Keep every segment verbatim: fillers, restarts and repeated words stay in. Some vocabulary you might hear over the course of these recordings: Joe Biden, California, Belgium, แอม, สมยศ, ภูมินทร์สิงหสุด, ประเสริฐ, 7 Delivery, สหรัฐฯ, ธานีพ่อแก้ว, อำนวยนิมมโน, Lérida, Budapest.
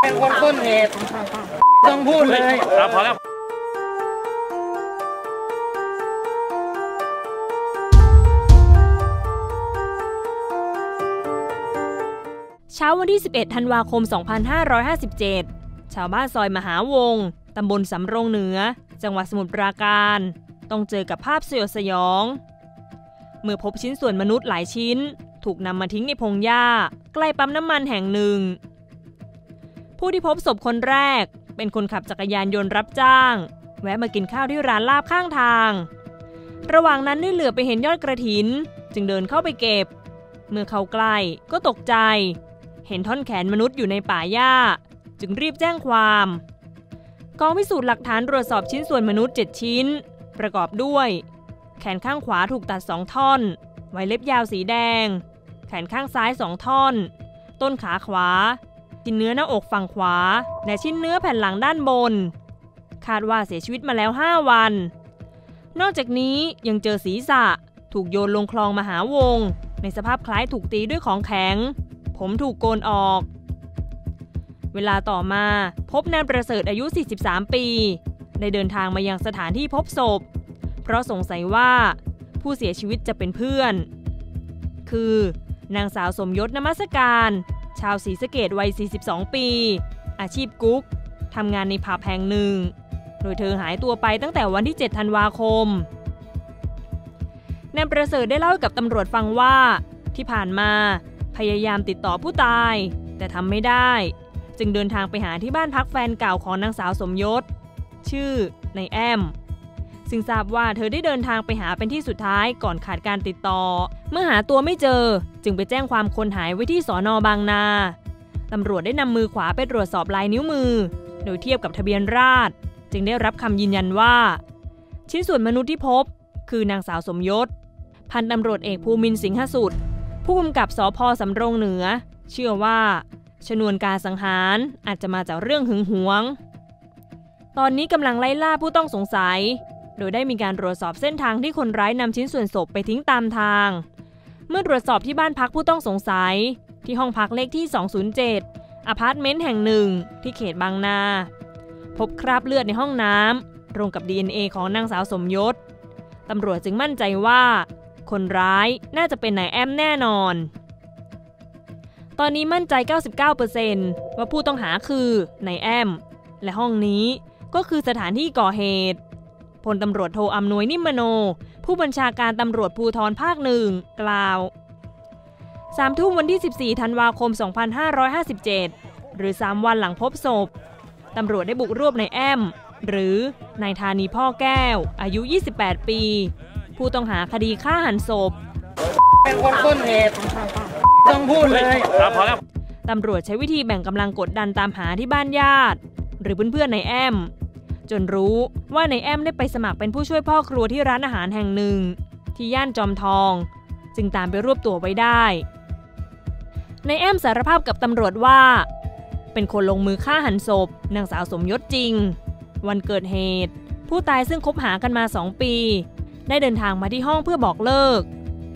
เป็นคนต้นเหตุต้องพูดเลยครับพอแล้วเช้าวันที่สิบเอ็ดธันวาคมสองพันห้าร้อยห้าสิบเจ็ดชาวบ้านซอยมหาวงศ์ตำบลสำโรงเหนือจังหวัดสมุทรปราการต้องเจอกับภาพสยดสยองเมื่อพบชิ้นส่วนมนุษย์หลายชิ้นถูกนำมาทิ้งในพงหญ้าใกล้ปั๊มน้ำมันแห่งหนึ่งผู้ที่พบศพคนแรกเป็นคนขับจักรยานยนต์รับจ้างแวะมากินข้าวที่ร้านลาบข้างทางระหว่างนั้นได้เหลือไปเห็นยอดกระถินจึงเดินเข้าไปเก็บเมื่อเข้าใกล้ก็ตกใจเห็นท่อนแขนมนุษย์อยู่ในป่าหญ้าจึงรีบแจ้งความกองพิสูจน์หลักฐานตรวจสอบชิ้นส่วนมนุษย์เจ็ดชิ้นประกอบด้วยแขนข้างขวาถูกตัดสองท่อนไว้เล็บยาวสีแดงแขนข้างซ้ายสองท่อนต้นขาขวาชิ้นเนื้อหน้าอกฝั่งขวาและชิ้นเนื้อแผ่นหลังด้านบนคาดว่าเสียชีวิตมาแล้วห้าวันนอกจากนี้ยังเจอศีรษะถูกโยนลงคลองมหาวงศ์ในสภาพคล้ายถูกตีด้วยของแข็งผมถูกโกนออกเวลาต่อมาพบนายประเสริฐอายุสี่สิบสามปีได้เดินทางมายังสถานที่พบศพเพราะสงสัยว่าผู้เสียชีวิตจะเป็นเพื่อนคือนางสาวสมยศนมัสการชาวศรีสะเกษวัยสี่สิบสองปีอาชีพกุ๊กทำงานในผับแห่งหนึ่งโดยเธอหายตัวไปตั้งแต่วันที่เจ็ดธันวาคมนายประเสริฐได้เล่ากับตำรวจฟังว่าที่ผ่านมาพยายามติดต่อผู้ตายแต่ทำไม่ได้จึงเดินทางไปหาที่บ้านพักแฟนเก่าของนางสาวสมยศชื่อนายแอมซึ่งทราบว่าเธอได้เดินทางไปหาเป็นที่สุดท้ายก่อนขาดการติดต่อเมื่อหาตัวไม่เจอจึงไปแจ้งความคนหายไว้ที่สน.บางนาตำรวจได้นำมือขวาไปตรวจสอบลายนิ้วมือโดยเทียบกับทะเบียนราษฎร์จึงได้รับคำยืนยันว่าชิ้นส่วนมนุษย์ที่พบคือนางสาวสมยศพันตำรวจเอกภูมินทร์สิงหสุดผู้กำกับสภ.สำโรงเหนือเชื่อว่าชนวนการสังหารอาจจะมาจากเรื่องหึงหวงตอนนี้กำลังไล่ล่าผู้ต้องสงสัยโดยได้มีการตรวจสอบเส้นทางที่คนร้ายนำชิ้นส่วนศพไปทิ้งตามทางเมื่อตรวจสอบที่บ้านพักผู้ต้องสงสัยที่ห้องพักเลขที่สองศูนย์เจ็ดอพาร์ตเมนต์แห่งหนึ่งที่เขตบางนาพบคราบเลือดในห้องน้ำตรงกับ ดี เอ็น เอ ของนางสาวสมยศตำรวจจึงมั่นใจว่าคนร้ายน่าจะเป็นนายแอมแน่นอนตอนนี้มั่นใจ เก้าสิบเก้าเปอร์เซ็นต์ ว่าผู้ต้องหาคือนายแอมและห้องนี้ก็คือสถานที่ก่อเหตุพลตำรวจโทอำนวยนิมมโนผู้บัญชาการตำรวจภูธรภาคหนึ่งกล่าวสามทุ่มวันที่สิบสี่ธันวาคมสองพันห้าร้อยห้าสิบเจ็ดหรือสามวันหลังพบศพตำรวจได้บุกรวบนายแอมหรือนายธานีพ่อแก้วอายุยี่สิบแปดปีผู้ต้องหาคดีฆ่าหันศพเป็นคนต้นเหตุต้องพูดเลยครับพอแล้วตำรวจใช้วิธีแบ่งกำลังกดดันตามหาที่บ้านญาติหรือเพื่อนๆนายแอมจนรู้ว่านายแอมได้ไปสมัครเป็นผู้ช่วยพ่อครัวที่ร้านอาหารแห่งหนึ่งที่ย่านจอมทองจึงตามไปรวบตัวไว้ได้นายแอมสารภาพกับตำรวจว่าเป็นคนลงมือฆ่าหันศพนางสาวสมยศจริงวันเกิดเหตุผู้ตายซึ่งคบหากันมาสองปีได้เดินทางมาที่ห้องเพื่อบอกเลิก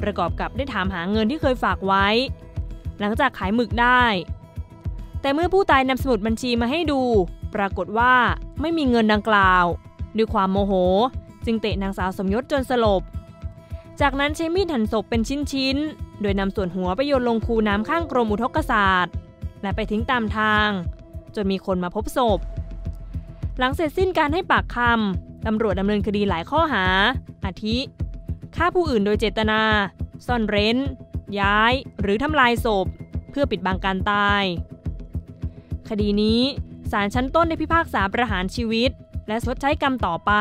ประกอบกับได้ถามหาเงินที่เคยฝากไว้หลังจากขายหมึกได้แต่เมื่อผู้ตายนำสมุดบัญชีมาให้ดูปรากฏว่าไม่มีเงินดังกล่าวด้วยความโมโหจึงเตะนางสาวสมยศจนสลบจากนั้นใช้มีดหั่นศพเป็นชิ้นๆโดยนำส่วนหัวไปโยนลงคูน้ำข้างกรมอุทกศาสตร์และไปทิ้งตามทางจนมีคนมาพบศพหลังเสร็จสิ้นการให้ปากคำตำรวจดำเนินคดีหลายข้อหาอาทิฆ่าผู้อื่นโดยเจตนาซ่อนเร้นย้ายหรือทำลายศพเพื่อปิดบังการตายคดีนี้ศาลชั้นต้นได้พิพากษาประหารชีวิตและชดใช้กรรมต่อไป